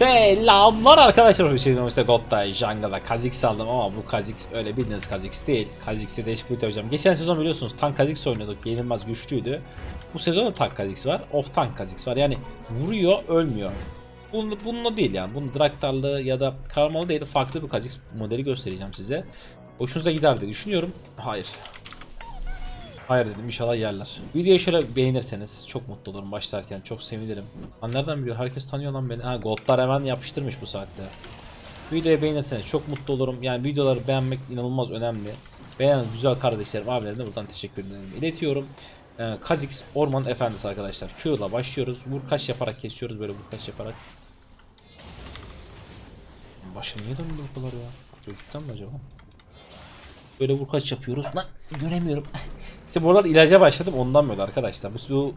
Selamlar arkadaşlar, hoş geldiniz. İşte Gold'da jungle'da Kha'zix aldım ama bu Kha'zix öyle bildiğiniz Kha'zix değil. Kha'zix'e değişik bir ulti yapacağım. Geçen sezon biliyorsunuz tank Kha'zix oynuyorduk, yenilmez güçlüydü. Bu sezon da tank Kha'zix var, off tank Kha'zix var. Yani vuruyor, ölmüyor. Bununla değil yani, bunun draktarlığı ya da karmalı değil, farklı bir Kha'zix modeli göstereceğim size. Hoşunuza gider diye düşünüyorum. Hayır. Hayır dedim, inşallah yerler. Videoyu şöyle beğenirseniz çok mutlu olurum, başlarken çok sevinirim. Lan nereden biliyor? Herkes tanıyor lan beni. Ha, Gold'lar hemen yapıştırmış bu saatte. Videoyu beğenirseniz çok mutlu olurum. Yani videoları beğenmek inanılmaz önemli. Beğenen güzel kardeşlerim, abilerine buradan teşekkür ederim. İletiyorum. Kha'zix Orman Efendisi arkadaşlar. Q'la başlıyoruz. Vurkaç yaparak kesiyoruz, böyle vurkaç yaparak. Başım niye dönüyor bu kadar ya? Gözlükten mi acaba? Böyle vurkaç yapıyoruz. Lan göremiyorum. İşte bu aralar ilaca başladım, ondan böyle arkadaşlar. Bu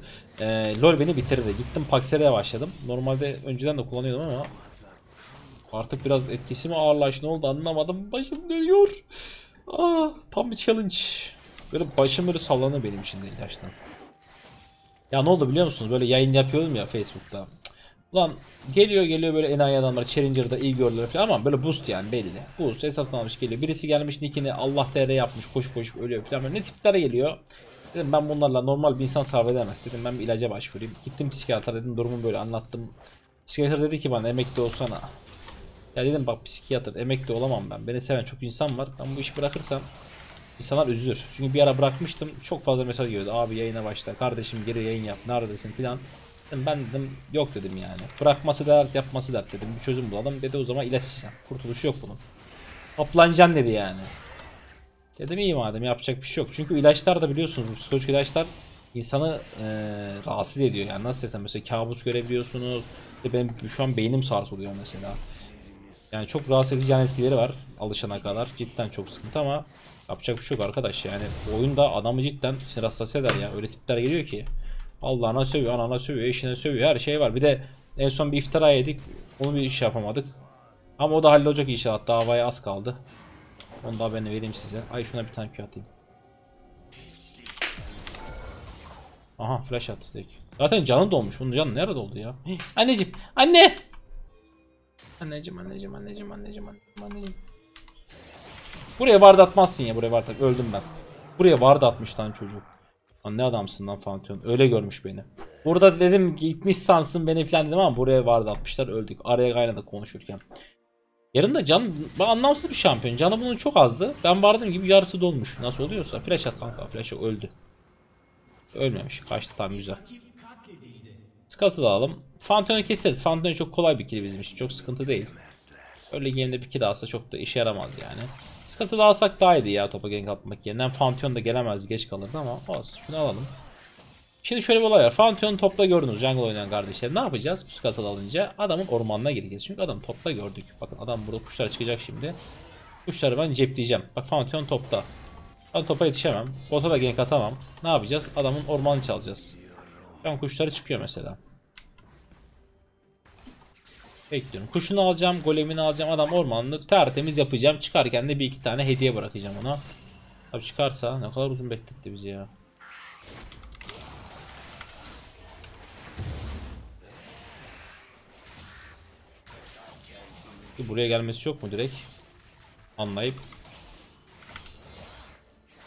LOL beni bitirdi. Gittim Paxer'e başladım. Normalde önceden de kullanıyordum ama artık biraz etkisi mi ağırlaştı, ne oldu anlamadım. Başım dönüyor. Aa, tam bir challenge. Böyle başım böyle sallanıyor benim içinde ilaçtan. Ya ne oldu biliyor musunuz? Böyle yayın yapıyordum ya Facebook'ta. Ulan geliyor böyle enayi adamlar, Challenger'da iyi görülür falan ama böyle boost yani belli. Boost hesaptan almış geliyor. Birisi gelmiş nickini Allah TR yapmış, koşup ölüyor falan. Ne tiplere geliyor. Dedim ben bunlarla normal bir insan sabredemez. Dedim ben bir ilaca başvurayım. Gittim psikiyatra, dedim durumu böyle anlattım. Psikiyatır dedi ki bana emekli olsana. Ya dedim bak psikiyatır, emekli olamam ben. Beni seven çok insan var. Ben bu işi bırakırsam insanlar üzülür. Çünkü bir ara bırakmıştım. Çok fazla mesaj geliyordu. Abi yayına başla. Kardeşim geri yayın yap. Neredesin falan. Ben dedim yok dedim yani. Bırakması dert, yapması dert dedim. Bir çözüm bulalım. Dedi o zaman ilaç içeceğim. Kurtuluşu yok bunun. Kaplanacaksın dedi yani. Dedim iyi madem, yapacak bir şey yok. Çünkü ilaçlar da biliyorsunuz, psikolojik ilaçlar insanı rahatsız ediyor. Yani nasıl desem, mesela kabus görebiliyorsunuz. İşte benim şu an beynim sarsılıyor mesela. Yani çok rahatsız edici yan etkileri var. Alışana kadar cidden çok sıkıntı ama yapacak bir şey yok arkadaş. Yani oyunda adamı cidden rahatsız eder ya. Öyle tipler geliyor ki. Allah'ına sövüyor, anana sövüyor, eşine sövüyor, her şey var. Bir de en son bir iftara yedik, onu bir iş yapamadık. Ama o da hallolacak inşallah, davaya az kaldı. Onu da haberini vereyim size. Ay şuna bir tane Q atayım. Aha flash attık. Zaten canı dolmuş, bunun canı nerede oldu ya? Hii, anneciğim, anne! Anneciğim. Buraya ward atmazsın ya, buraya ward at. Öldüm ben. Buraya ward atmış lan çocuk. Lan ne adamsın lan Pantheon, öyle görmüş beni. Burada dedim gitmiş sansın beni falan dedim ama buraya vardı atmışlar, öldük. Araya kaynadı konuşurken. Yarın da can, anlamsız bir şampiyon. Canı bunun çok azdı. Ben vardım gibi yarısı dolmuş. Nasıl oluyorsa flash at kanka, flash öldü. Ölmemiş, kaçtı, tam güzel. Scuttle'ı alalım. Fountain'ı keseriz. Fountain çok kolay bir kill bizim için, çok sıkıntı değil. Öyle yerinde bir kill alsa çok da işe yaramaz yani. Scuttle'ı alsak daha iyiydi ya, topa gank atmak yerine. Pantheon da gelemez, geç kalırdı ama olsun, şunu alalım. Şimdi şöyle bir olay var. Pantheon'u topla gördünüz, jungle oynayan kardeşler. Ne yapacağız bu Scuttle'ı alınca? Adamın ormanına gireceğiz çünkü adam topla gördük. Bakın adam burada, kuşlar çıkacak şimdi. Kuşları ben cepleyeceğim. Bak Pantheon topta. Ben topa yetişemem. Bota da gank atamam. Ne yapacağız? Adamın ormanını çalacağız. Ben kuşları çıkıyor mesela. Bekliyorum. Kuşunu alacağım, golemini alacağım, adam ormanını tertemiz yapacağım. Çıkarken de bir iki tane hediye bırakacağım ona. Tabii çıkarsa, ne kadar uzun bekletti bizi ya. Buraya gelmesi yok mu direkt? Anlayıp.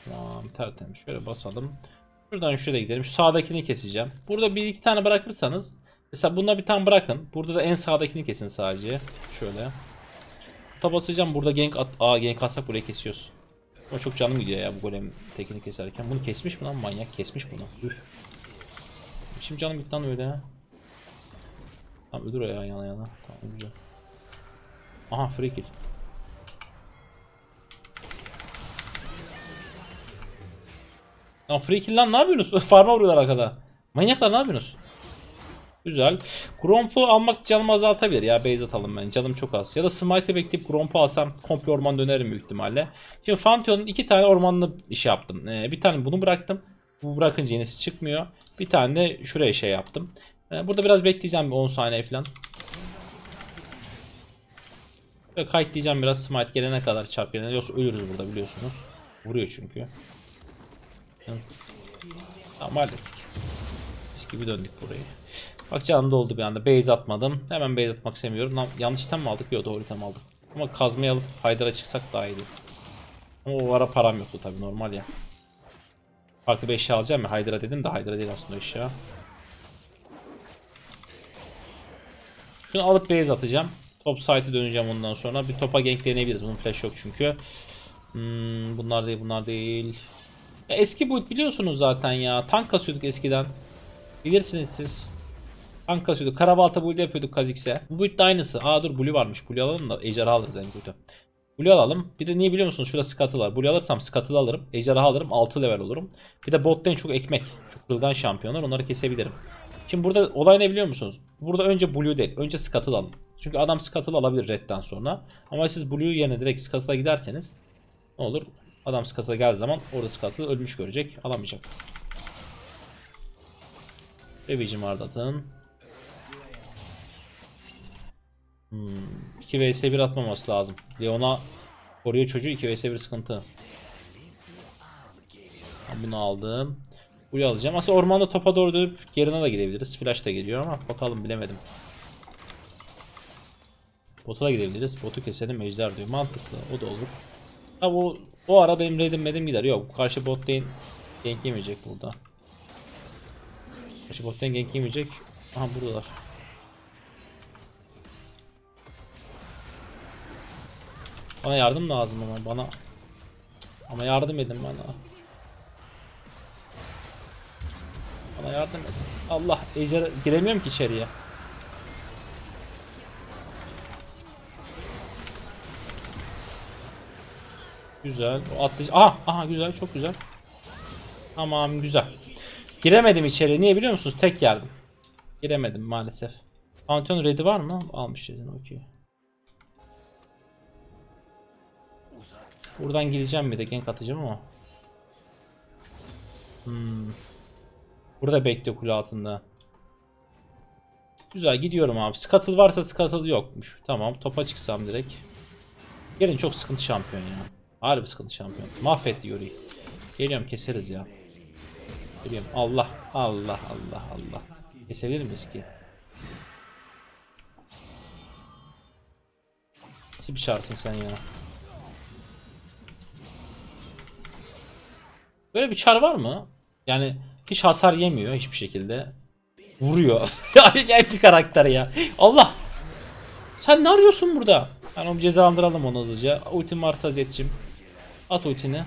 Tamam, tertemiz. Şöyle basalım. Şuradan şuraya gidelim. Şu sağdakini keseceğim. Burada bir iki tane bırakırsanız. Mesela bunda bir tane bırakın. Burada da en sağdakini kesin sadece. Şöyle. Buta basacağım. Burada gank at. Aa, gank atsak buraya kesiyoruz. Ama çok canım gidiyor ya bu golem tekini keserken. Bunu kesmiş mi lan? Manyak kesmiş bunu. Üf. Şimdi canım gitti lan öyle. Tamam öldür ya, yana. Tamam güzel. Aha free kill. Lan free kill lan, ne yapıyorsunuz? Farma vuruyorlar arkada. Manyaklar ne yapıyorsunuz? Güzel. Gromp'u almak canımı azaltabilir ya, base atalım ben. Canım çok az. Ya da smite'e bekleyip Gromp'u alsam komple orman dönerim büyük ihtimalle. Şimdi Fantion'un iki tane ormanlı iş yaptım. Bir tane bunu bıraktım. Bu bırakınca yenisi çıkmıyor. Bir tane de şuraya şey yaptım. Burada biraz bekleyeceğim, bir 10 saniye falan. Böyle kite diyeceğim biraz, smite gelene kadar, çarp gelene. Yoksa ölürüz burada biliyorsunuz. Vuruyor çünkü. Tamam hallettik. Biz gibi döndük burayı. Bak canım doldu bir anda. Base atmadım. Hemen base atmak istemiyorum. Yanlış item mi aldık? Yok, doğru item aldık. Ama kazmayı alıp Hydra'ya çıksak daha iyiydi. Ama o ara param yoktu tabi, normal ya. Farklı bir eşya alacağım ya. Hydra dedim de Hydra değil aslında eşya. Şunu alıp base atacağım. Top site'e döneceğim ondan sonra. Bir topa gank deneyebiliriz. Bunun flash yok çünkü. Bunlar değil, bunlar değil. Eski boyut biliyorsunuz zaten ya. Tank kasıyorduk eskiden. Bilirsiniz siz. Tank kasıyorduk. Karabalta build yapıyorduk Kha'zix'e. Bu boyut da aynısı. Aa dur, Blue varmış. Blue alalım da ejderha alırız en kötü. Blue alalım. Bir de niye biliyor musunuz? Şurada scuttle var. Blue alırsam scuttle alırım. Ejderha alırım. 6 level olurum. Bir de bot'tan çok ekmek. Çok kırılgan şampiyonlar. Onları kesebilirim. Şimdi burada olay ne biliyor musunuz? Burada önce Blue değil. Önce scuttle alın. Çünkü adam scuttle alabilir redden sonra. Ama siz Blue yerine direkt scuttle'a giderseniz ne olur? Adam scuttle'a geldiği zaman orada scuttle ölmüş görecek. Alamayacak. Bebeğim ardatın. 2 vs 1 atmaması lazım. Leona koruyor çocuğu, 2 vs 1 sıkıntı. Ben bunu aldım. Blue alacağım. Aslında ormanda topa doğru dönüp Garen'a da gidebiliriz. Flash da geliyor ama bakalım, bilemedim. Bot'a da gidebiliriz. Bot'u keselim, ejder diyor. Mantıklı. O da olur. Ha bu ara benim raid'im gider. Yok, karşı bot değil. Gank yemeyecek burada. Karşı bot'tan gank yemeyecek. Aha buradalar. Bana yardım lazım ama bana. Ama yardım edin bana. Bana yardım edin. Allah, ejderha giremiyorum ki içeriye. Güzel. O atlayacak. Aha, aha güzel, çok güzel. Tamam, güzel. Giremedim içeri. Niye biliyor musunuz? Tek yardım. Giremedim maalesef. Pantheon ready var mı? Almış dedin. Okey. Buradan gideceğim, bir de gank atacağım ama. Burada bekliyor kule altında. Güzel gidiyorum abi. Scuttle varsa scuttle yokmuş. Tamam, topa çıksam direkt. Garen çok sıkıntı şampiyon ya. Harbi sıkıntı şampiyon. Mahvetti Yori'yi. Geliyorum, keseriz ya. Geliyorum. Allah Allah Allah Allah. Kesebilir miyiz ki? Nasıl bir şarsın sen ya? Böyle bir çar var mı? Yani hiç hasar yemiyor hiçbir şekilde. Vuruyor. Acayip bir karakter ya. Allah! Sen ne arıyorsun burada? Yani onu cezalandıralım onu hızlıca. Ultim varsa Zed'cim. At ultini.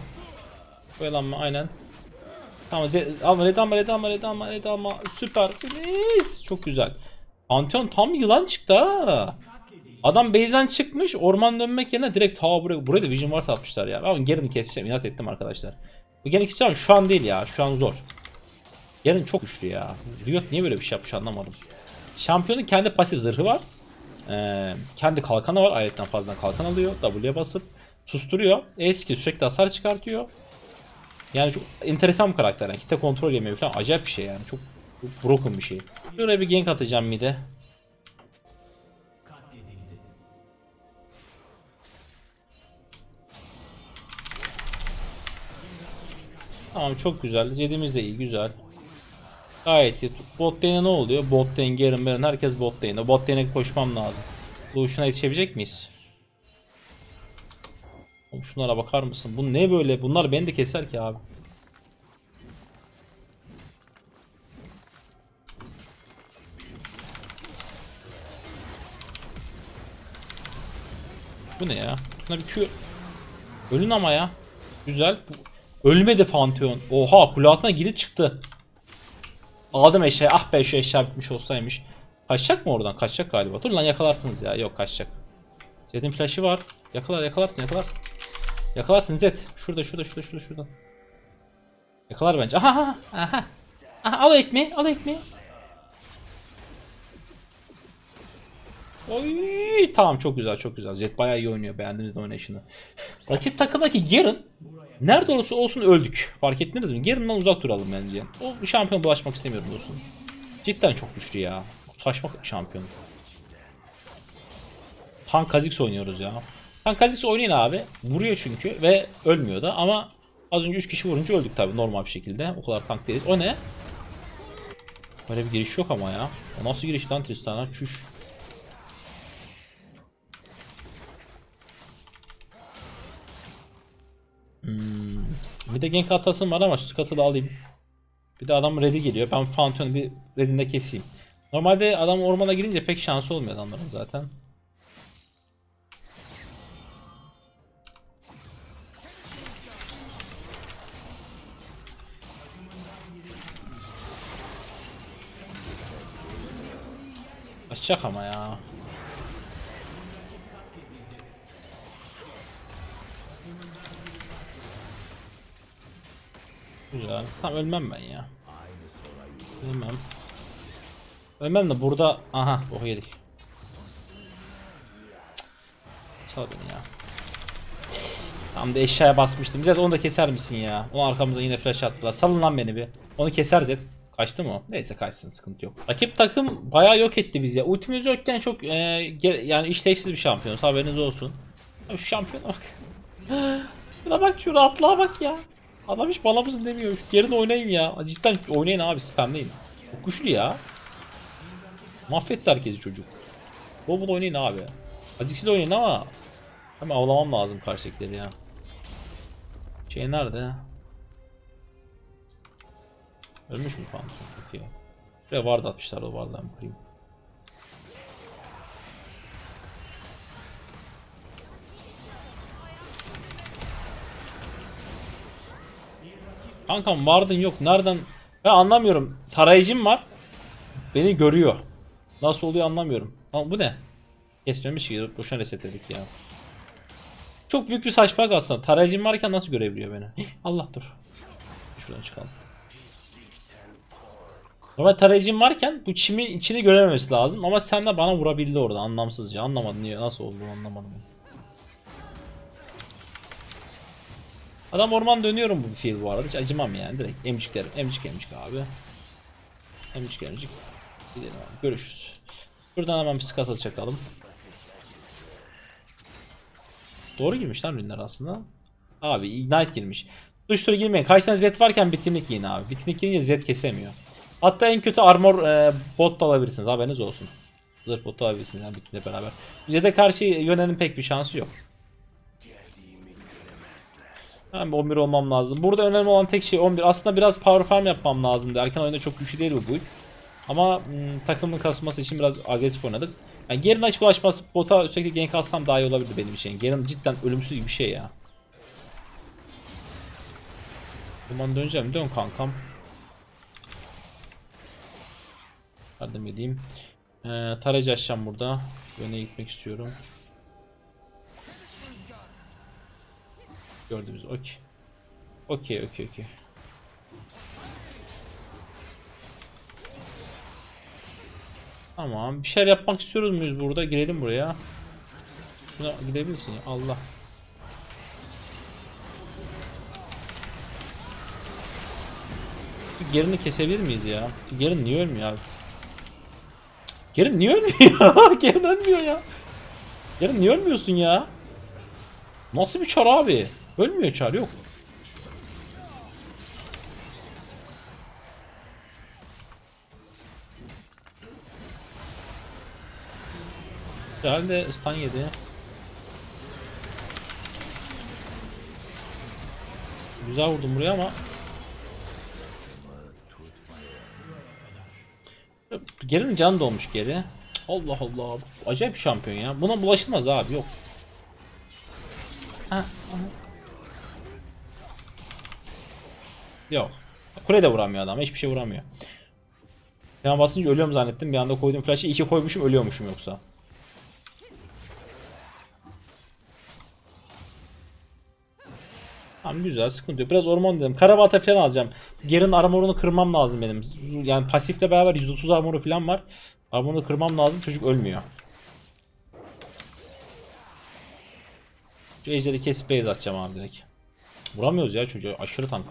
Oyalanma, aynen. Tamam Zed. Alma red, alma red, alma red, alma red, alma. Süpersiniz. Çok güzel. Pantheon tam yılan çıktı ha. Adam base'den çıkmış. Orman dönmek yerine direkt ha buraya da vision ward atmışlar ya. Ben Garen'i keseceğim. İnat ettim arkadaşlar. Bu Garen keseceğim şu an değil ya. Şu an zor. Garen çok güçlü ya. Riot niye böyle bir şey yapmış anlamadım. Şampiyonun kendi pasif zırhı var. Kendi kalkanı var. Ayrıca fazla kalkan alıyor. W'ye basıp susturuyor. Eski sürekli hasar çıkartıyor. Yani çok enteresan bir karakter. Yani kitle kontrol yemeyi falan acayip bir şey yani. Çok, çok broken bir şey. Şöyle bir gank atacağım mid'e. Tamam, çok güzel. Zed'imiz de iyi. Güzel. Gayet iyi. Bot lane'e ne oluyor? Bot lane, Garen, Baron, herkes bot lane'e. Bot lane'e koşmam lazım. Bu şuna yetişebilecek miyiz? Oğlum şunlara bakar mısın? Bu ne böyle? Bunlar beni de keser ki abi. Bu ne ya? Şuna bir Q. Ölün ama ya. Güzel. Ölmedi Fantion. Oha, kule altına gidip çıktı. Aldım eşeği. Ah be, şu eşya bitmiş olsaymış. Kaçacak mı oradan? Kaçacak galiba. Dur lan, yakalarsınız ya. Yok, kaçacak. Zed'in flash'ı var. Yakalar, yakalarsın, yakalarsın. Yakalarsın Zed. Şurada, şurada, şurada, şurada, şurada. Yakalar bence. Aha, aha, aha. Aha, al ekmeği, al ekmeği. Oy, tamam, çok güzel, çok güzel. Zed bayağı iyi oynuyor. Beğendiğimiz de oynayışını. Rakip takımdaki Garen nerede olursa olsun öldük. Fark ettiniz mi? Garen'dan uzak duralım bence. O şampiyon bulaşmak istemiyorum dostum. Cidden çok güçlü ya. Saçma şampiyon. Tank Kha'zix oynuyoruz ya. Tank Kha'zix oynayın abi. Vuruyor çünkü ve ölmüyor da, ama az önce 3 kişi vurunca öldük tabi normal bir şekilde. O kadar tank değiliz. O ne? Böyle bir giriş yok ama ya. O nasıl giriş lan Tristana? Çüş. Bir de gank hatasım var ama şu scuttle'ı alayım. Bir de adam ready geliyor. Ben Fountain'ı bir ready'inde keseyim. Normalde adam ormana girince pek şansı olmuyor adamların zaten. Açacak ama ya. Güzel. Tam ölmem ben ya. Ölmem. Ölmem de burada. Aha, boku yedik. Çal beni ya. Tam da eşyaya basmıştım. Zed, onu da keser misin ya? Onu arkamıza yine flash attılar. Salın lan beni bir. Onu keser Zed. Kaçtı mı? Neyse kaçsın, sıkıntı yok. Rakip takım bayağı yok etti bizi ya. Ultimiz yokken çok yani işlevsiz bir şampiyonuz, haberiniz olsun. Abi şu şampiyona bak. Buna bak, şu rahatlığa bak ya. Adam hiç bala mısın demiyor. Şu yerine oynayın ya. Cidden oynayın abi, spamleyin. Çok güçlü ya. Mahvetti herkesi çocuk. Bol bol oynayın abi. Kha'zix'i de oynayın ama hemen avlamam lazım karşıdakileri ya. Şey nerede? Ölmüş mü Pantheon? Peki. Buraya ward atmışlar, o ward'dan mı kırayım? Kankam ward'ın yok. Nereden? Ben anlamıyorum. Tarayıcım var. Beni görüyor. Nasıl oluyor anlamıyorum. Lan bu ne? Kesmemiş ki. Boşuna resetledik ya. Çok büyük bir saçmalık aslında. Tarayıcım varken nasıl görebiliyor beni? Hih, Allah dur. Şuradan çıkalım. Normal tarayıcım varken bu çimin içini görememesi lazım ama sen de bana vurabildi orada anlamsızca. Anlamadım niye, nasıl oldu anlamadım. Adam orman dönüyorum bu fiil bu arada, hiç acımam yani, direkt emciklerim, emcik abi. Emcik. Gidelim abi, görüşürüz. Buradan hemen bir scuttle çakalım. Doğru girmiş lan ürünler aslında. Abi ignite girmiş. Duştura girmeyin, kaç tane Zed varken bitkinlik yiyin abi. Bitkinlik yiyince Zed kesemiyor. Hatta en kötü armor bot da alabilirsiniz, haberiniz olsun. Zırh bot da alabilirsiniz yani bitinle beraber. Zed'e karşı yönenin pek bir şansı yok. Ben 11 olmam lazım. Burada önemli olan tek şey 11. Aslında biraz power farm yapmam lazımdı. Erken oyunda çok güçlü değil bu build. Ama takımın kasması için biraz agresif oynadık. Yani Garen'ın açıp ulaşması, bota sürekli gank alsam daha iyi olabilirdi benim için. Garen cidden ölümsüz gibi bir şey ya. Zaman döneceğim, dön kankam. Yardım edeyim. Tarayıcı açacağım burada. Öne gitmek istiyorum. Gördünüz. Okey. Okey. Tamam. Bir şeyler yapmak istiyoruz muyuz burada? Girelim buraya. Buna gidebilirsin ya. Allah. Garen'i kesebilir miyiz ya? Garen niye ölmüyor abi? Garen niye ölmüyor? Garen ölmüyor ya. Garen niye ölmüyorsun ya? Nasıl bir çar abi? Ölmüyor çar, yok. Herhalde stun yedi. Güzel vurdum buraya ama Garen'in canı dolmuş geri. Allah Allah. Acayip bir şampiyon ya. Buna bulaşılmaz abi, yok. Ha. Yok. Kule de vuramıyor adam. Hiçbir şey vuramıyor. Ben basınca ölüyorum zannettim. Bir anda koydum flash'ı. İki koymuşum, ölüyormuşum yoksa. Tamam, güzel, sıkıntı yok. Biraz orman dedim. Karabata falan alacağım. Garen'in armorunu kırmam lazım benim. Yani pasifle beraber 130 armoru falan var. Armorunu kırmam lazım. Çocuk ölmüyor. Şu ejderi kesip base atacağım abi direkt. Vuramıyoruz ya çocuğa, aşırı tank.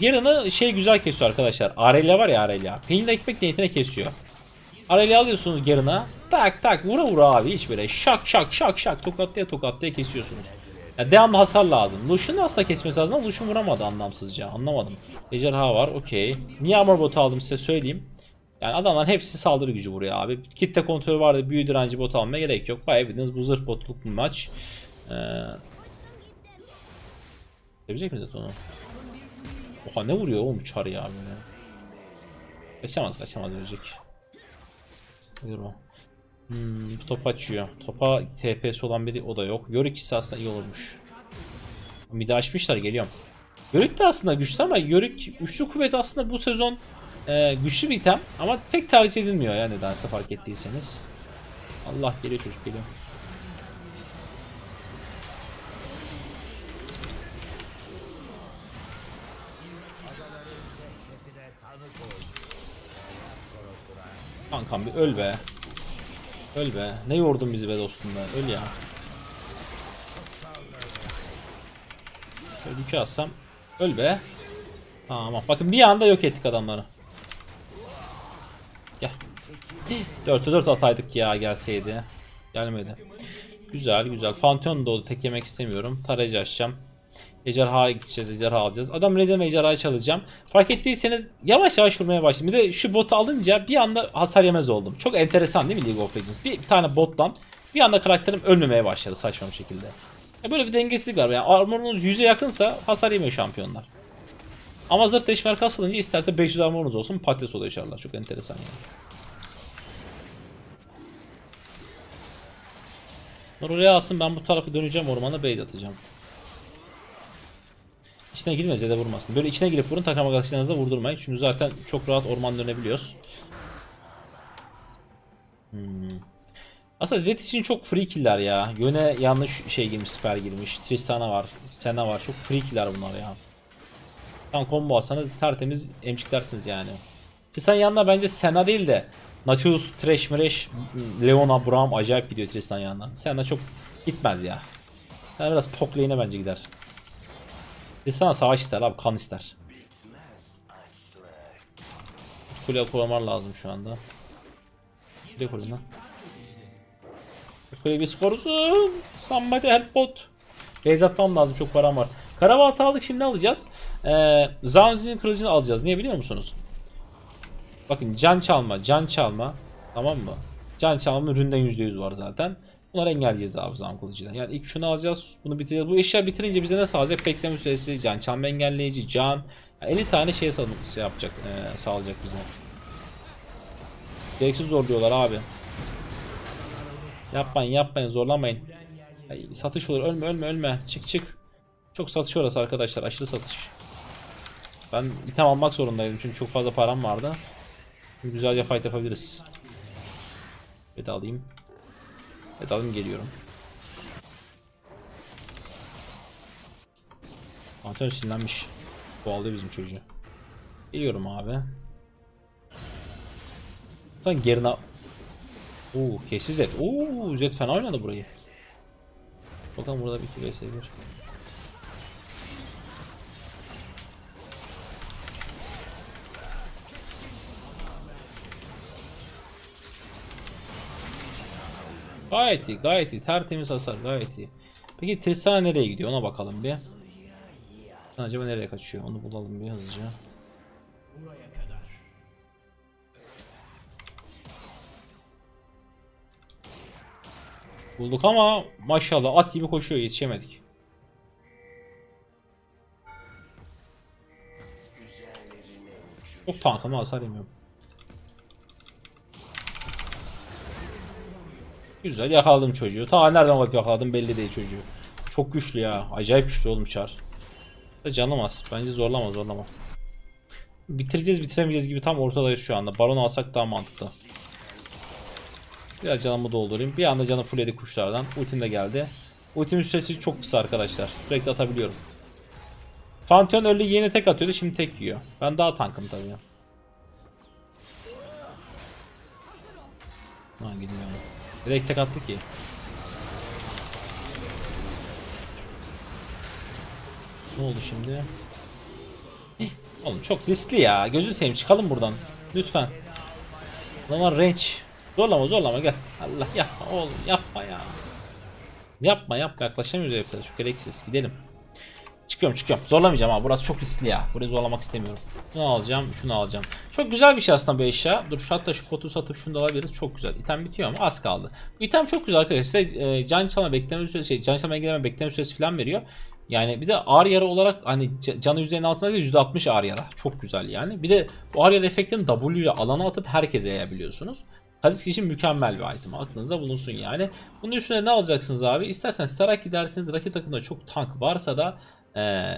Garen'ı şey güzel kesiyor arkadaşlar. Arelia var ya, Arelia. Peynirle ekmek niyetine kesiyor. Arelia alıyorsunuz Garen'a. Tak tak vura abi hiç böyle şak şak tokatlaya kesiyorsunuz. Yani devamlı hasar lazım. Lush'un aslında kesmesi lazım ama Lush'un vuramadı anlamsızca. Anlamadım. Ejderha var. Okey. Niye armor botu aldım size söyleyeyim. Yani adamların hepsi saldırı gücü vuruyor abi. Kitle kontrolü vardı. Büyü direnci bot almaya gerek yok. Bayağı bildiğiniz bu zırh botluk bir maç. Sevebilecek miyiz onu? Oha ne vuruyor oğlum çar ya böyle. Kaçamaz ölecek. Top açıyor. Topa TP'si olan biri o da yok. Yorick aslında iyi olurmuş. Midi açmışlar geliyorum. Yorick de aslında güçlü ama Yorick üçlü kuvvet aslında bu sezon güçlü bir item ama pek tercih edilmiyor yani nedense fark ettiyseniz. Allah geliyor çocuk geliyor. Kankam bir öl be. Öl be. Ne yordun bizi be dostum be. Öl ya. Şöyle bir iki atsam. Öl be. Tamam. Bakın bir anda yok ettik adamları. Gel. 4'e 4 ataydık ya gelseydi. Gelmedi. Güzel güzel. Pantheon da oldu. Tek yemek istemiyorum. Tarayıcı açacağım. Ejderha'ya gideceğiz, ejderha alacağız. Adam redeme ejderha'yı çalacağım. Fark ettiyseniz yavaş yavaş vurmaya başladım. Bir de şu botu alınca bir anda hasar yemez oldum. Çok enteresan değil mi League of Legends? Bir tane bottan bir anda karakterim ölmemeye başladı saçma bir şekilde. Böyle bir dengesizlik var. Yani armorunuz 100'e yakınsa hasar yemiyor şampiyonlar. Ama zırt deşmer kasılınca isterse 500 armorunuz olsun patates oluyor inşallah. Çok enteresan yani. Nur oraya alsın ben bu tarafa döneceğim ormana bait atacağım. İçine girme Zed'e vurmasın. Böyle içine girip vurun takım arkadaşlarınıza vurdurmayın. Çünkü zaten çok rahat orman dönebiliyoruz. Aslında Zed için çok free killer ya. Yöne yanlış şey girmiş, siper girmiş. Tristana var, Senna var. Çok free killer bunlar ya. Tam combo alsanız tertemiz emciklersiniz yani. Tristan yanına bence Senna değil de Nautilus, Trash, Leona, Braum acayip gidiyor Tristan yanına. Senna çok gitmez ya. Senna biraz pokleyine bence gider. Tristana savaş ister abi, kan ister. Kule koruman lazım şu anda. Kule korun lan. Kule bir skorusun. Somebody help bot. Base atmam lazım, çok param var. Karabaltı aldık, şimdi alacağız. Zanzi'nin kılıcını alacağız. Niye biliyor musunuz? Bakın can çalma. Tamam mı? Can çalmanın üründen %100 var zaten. Bunları engelleyeceğiz abi zam kılıcıdan. Yani ilk şunu alacağız, bunu bitireceğiz. Bu eşya bitirince bize ne sağlayacak? Bekleme süresi, can, çalma engelleyici, can. Yani 50 tane şey yapacak, sağlayacak bize. Gereksiz zorluyorlar abi. Yapmayın, zorlamayın. Ay, satış olur, ölme. Çık. Çok satış orası arkadaşlar, aşırı satış. Ben item almak zorundaydım çünkü çok fazla param vardı. Güzelce fight yapabiliriz. Evet alayım. Evet alayım geliyorum. Pantheon sinirlenmiş. Kovalıyor bizim çocuğu. Geliyorum abi. Lan Garen'e... Ooo kesiz Zed. Ooo Zed fena oynadı burayı. Bakalım burada bir 2 vs 1. Gayet iyi. Tertemiz hasar, gayet iyi. Peki Tristana nereye gidiyor ona bakalım bir. Acaba nereye kaçıyor onu bulalım bir hızlıca. Bulduk ama maşallah at gibi koşuyor, yetişemedik. Çok tankıma hasar yemiyorum. Güzel yakaladım çocuğu. Ta nereden bakıp yakaladım belli değil çocuğu. Çok güçlü ya. Acayip güçlü oğlum çar. Canım az. Bence zorlama. Bitireceğiz bitiremeyeceğiz gibi tam ortadayız şu anda. Baron alsak daha mantıklı. Biraz canımı doldurayım. Bir anda canı full yedik kuşlardan. Ultim de geldi. Ultimin süresi çok kısa arkadaşlar. Sürekli atabiliyorum. Fantion öyle yeni tek atıyordu. Şimdi tek yiyor. Ben daha tankım tabii ya. Lan gidiyorum. Direkt tek attı ki. Ne oldu şimdi? Oğlum çok riskli ya. Gözünü seveyim çıkalım buradan. Lütfen. Lan range. Zorlama gel. Allah yapma oğlum yapma ya. Yapma yapma, yaklaşamıyoruz herifler. Çok gereksiz. Gidelim. Çıkıyorum. Zorlamayacağım abi. Burası çok riskli ya. Burayı zorlamak istemiyorum. Bunu alacağım. Şunu alacağım. Çok güzel bir şey aslında bu eşya. Dur hatta şu potu satıp şunu da alabiliriz. Çok güzel. İtem bitiyor ama az kaldı. Bu item çok güzel arkadaşlar. Size can çalma bekleme süresi falan veriyor. Yani bir de ağır yara olarak hani canı %50'nin altında %60 ağır yara. Çok güzel yani. Bir de bu ağır yara efektini W ile alana atıp herkese yayabiliyorsunuz. Kha'zix için mükemmel bir item. Aklınızda bulunsun yani. Bunun üstüne ne alacaksınız abi? İsterseniz Sterak gidersiniz. Rakip takımda çok tank varsa da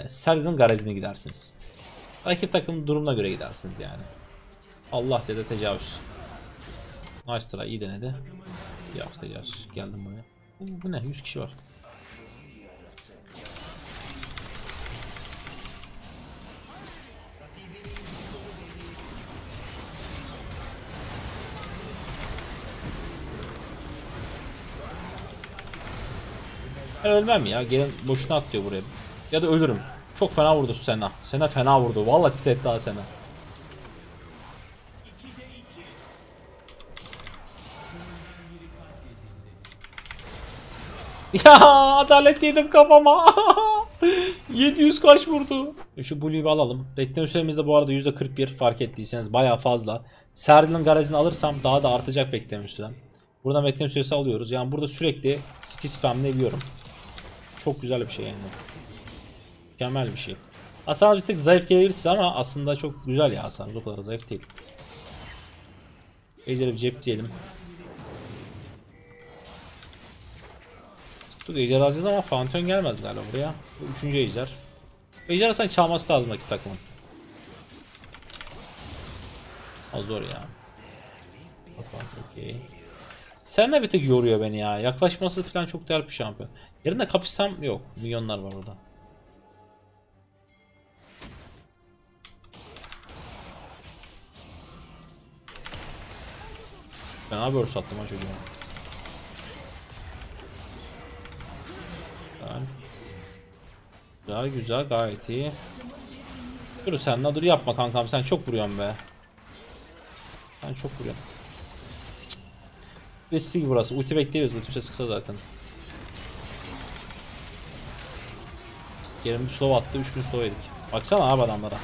Serdar'ın garezine gidersiniz. Rakip takımın durumuna göre gidersiniz yani. Allah size de tecavüz. Nice try, iyi denedi. Yok tecavüz. Geldim buraya. Bu ne? 100 kişi var. Ben ölmem ya. Gelin boşuna atlıyor buraya. Ya da ölürüm. Çok fena vurdu Senna. Senna fena vurdu. Vallahi titretti ha Senna. Ya adalet yedim kafama. 700 kaç vurdu. Şu Blue'yu alalım. Bekleme süremiz de bu arada %41 fark ettiyseniz bayağı fazla. Serdil'in garajını alırsam daha da artacak bekleme sürem. Buradan bekleme süresi alıyoruz. Yani burada sürekli skill spamlayabiliyorum. Çok güzel bir şey yani. Mükemmel bir şey. Aslında bir tık zayıf gelebilirse ama aslında çok güzel ya Hasan. O kadar zayıf değil. Ejderha bir cep diyelim. Dur ejderha alacağız ama Pantheon gelmez galiba buraya. Bu üçüncü ejder. Ejderha sen çalması lazım rakip takımın. O zor ya. Okay. Sen de bir tık yoruyor beni ya. Yaklaşması falan çok değerli bir şampiyon. Yerinde kapışsam yok. Milyonlar var orada. Ben abi örs attım ha çocuğum. Güzel gayet iyi. Dur sen ne dur yapma kankam, sen çok vuruyorsun be. Sen çok vuruyorsun. Riskli burası. Ulti bekliyoruz. Ulti sıksa zaten. Garen bir slow attı. 3 gün slow yedik. Baksana abi adamlara.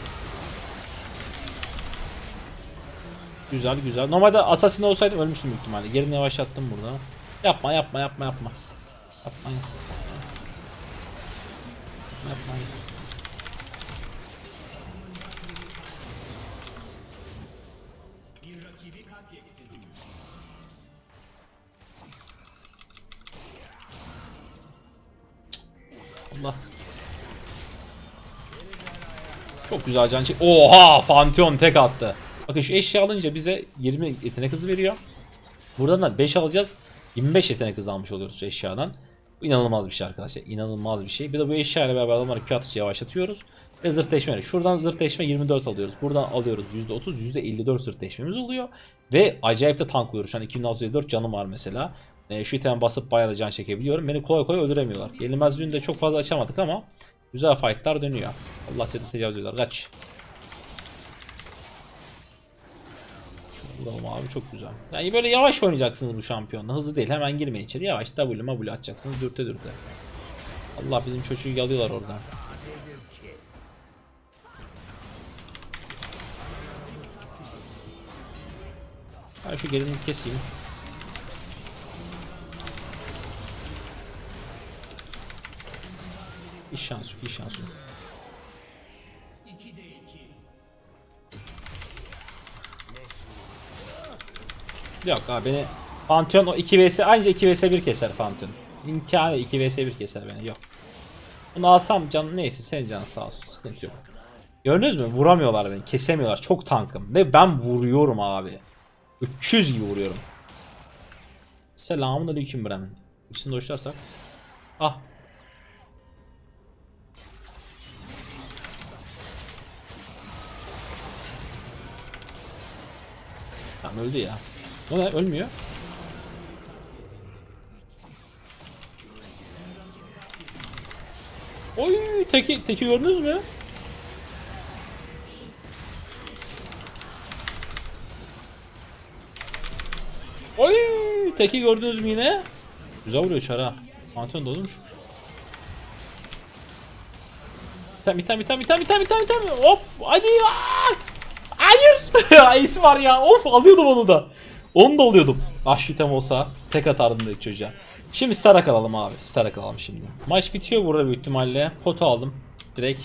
Güzel güzel. Normalde assassin olsaydım ölmüştüm büyük ihtimalle. Garen'i yavaşlattım burada. Yapma. Allah. Çok güzel can çek. Oha! Fantion tek attı. Bakın şu eşya alınca bize 20 yetenek hızı veriyor. Buradan da 5 alacağız. 25 yetenek hızı almış oluyoruz şu eşyadan. Bu inanılmaz bir şey arkadaşlar. İnanılmaz bir şey. Bir de bu eşya ile beraber adamları Q yavaşlatıyoruz. Ve zırhleşmeleri. Şuradan zırhleşme 24 alıyoruz. Buradan alıyoruz %30, %54 zırhleşmemiz oluyor. Ve acayip de tank oluyoruz. Şu an 2654 canım var mesela. Şu itemi basıp bayağı da can çekebiliyorum. Beni kolay kolay öldüremiyorlar. Yenilmezliğini de çok fazla açamadık ama güzel fightlar dönüyor. Allah seni tecavüz ediyorlar. Kaç. Allah'ım abi çok güzel. Yani böyle yavaş oynayacaksınız bu şampiyonla. Hızlı değil. Hemen girmeyin içeri. Yavaş W atacaksınız. Dürte. Allah bizim çocuğu yalıyorlar orada. Ben şu gelini keseyim. İş şansı yok. Yok abi beni Pantheon o 2vs ancak 2vs1 keser Pantheon. İmkanı 2vs1 keser beni, yok. Bunu alsam canım neyse, senin canın sağ olsun, sıkıntı yok. Gördünüz mü? Vuramıyorlar beni, kesemiyorlar, çok tankım ve ben vuruyorum abi. 300 gibi vuruyorum. Selamünaleyküm Braum. İkisini de hoşlarsak. Ah. Tam öldü ya. O ne? Ölmüyor. Oy, teki gördünüz mü? Oy, teki gördünüz mü yine? Güzel vuruyor çara. Pantheon dolmuş. Bir tane hop hadi. Hayır. Ace var ya. Of, alıyordum onu da. Onu da alıyordum. Aş item olsa tek atardım direkt çocuğa. Şimdi Sterak alalım abi. Sterak alalım şimdi. Maç bitiyor burada büyük ihtimalle. Potu aldım direkt.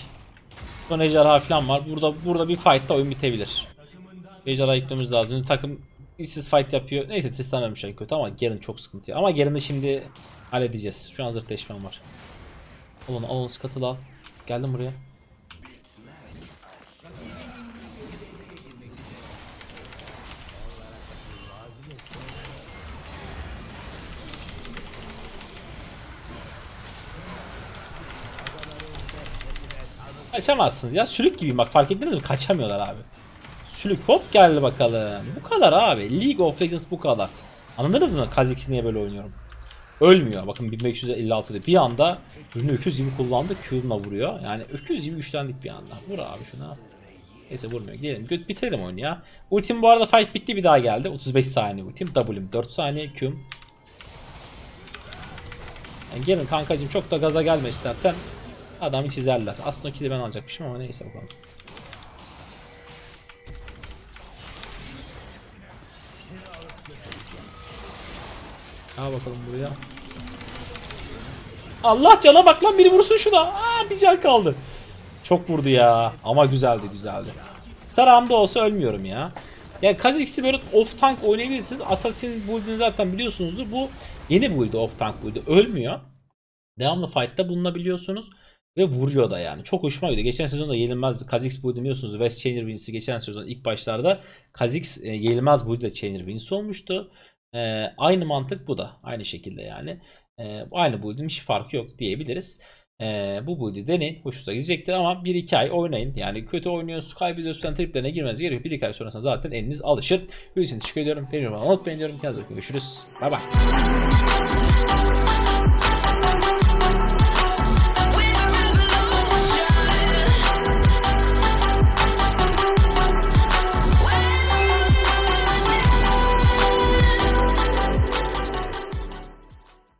Sonra ejderha falan var. Burada bir fight'ta oyun bitebilir. Ejderha yıkmamız lazım. Takım işsiz fight yapıyor. Neyse, Tristana ölmüş en kötü ama Garen çok sıkıntı. Ama Garen'i şimdi halledeceğiz. Şu an zırhleşmem var. Al onu scuttle'ı al. Geldim buraya. Kaçamazsınız ya, sülük gibiyim bak, fark ettiniz mi? Kaçamıyorlar abi. Sülük hop geldi bakalım. Bu kadar abi. League of Legends bu kadar. Anladınız mı? Kha'zix niye böyle oynuyorum? Ölmüyor. Bakın 1556'da bir anda ürünü öküz gibi kullandı. Q'unla vuruyor. Yani öküz gibi güçlendik bir anda. Vur abi şuna. Neyse vurmuyor. Gidelim. Bitirelim oyunu ya. Ultim bu arada fight bitti, bir daha geldi. 35 saniye ultim. W'm 4 saniye. Q'm. Yani gelin kankacığım, çok da gaza gelme istersen. Adamı çizerler. Aslında o kili ben alacakmışım ama neyse bakalım. Al bakalım buraya. Allah cana bak lan, biri vursun şuna. Aa, bir can kaldı. Çok vurdu ya. Ama güzeldi. Starham'da olsa ölmüyorum ya. Yani Kha'zix'i böyle off tank oynayabilirsiniz. Assassin build'ini zaten biliyorsunuzdur. Bu yeni build'i, off tank build'i. Ölmüyor. Devamlı fight'ta bulunabiliyorsunuz. Ve vuruyor da yani. Çok hoşuma gidiyor. Geçen sezonda yenilmez Kha'zix build'i biliyorsunuz. West Challenger birincisi geçen sezon ilk başlarda Kha'zix yenilmez build ile Challenger birincisi olmuştu. Aynı mantık bu da. Aynı şekilde yani. Aynı build'in hiç farkı yok diyebiliriz. Bu build'i deneyin. Hoşunuza gidecektir ama 1-2 ay oynayın. Yani kötü oynuyorsunuz, kaybediyorsunuz, triplerine girmeniz gerekiyor. 1-2 ay sonrasında zaten eliniz alışır. Hepinizi teşekkür ediyorum. Benim için unutmayın diyorum. Kendinize iyi bakın. Görüşürüz. Bay bay.